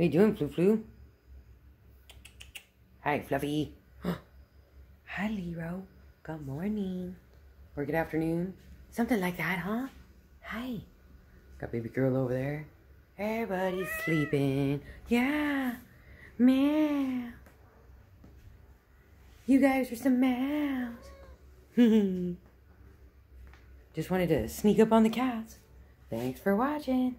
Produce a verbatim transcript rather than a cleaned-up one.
How you doing, Flu Flu? Hi, Fluffy. Hi, Leo. Good morning. Or good afternoon. Something like that, huh? Hi. Got baby girl over there. Everybody's sleeping. Yeah. Meow. You guys are some meows. Just wanted to sneak up on the cats. Thanks for watching.